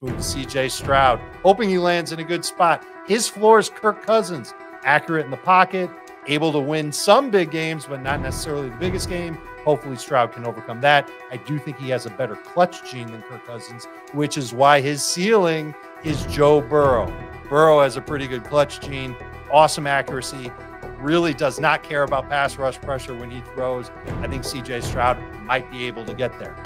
Let's move to CJ Stroud, hoping he lands in a good spot. His floor is Kirk Cousins, accurate in the pocket, able to win some big games, but not necessarily the biggest game. Hopefully Stroud can overcome that. I do think he has a better clutch gene than Kirk Cousins, which is why his ceiling is Joe Burrow. Burrow has a pretty good clutch gene, awesome accuracy, really does not care about pass rush pressure when he throws. I think CJ Stroud might be able to get there.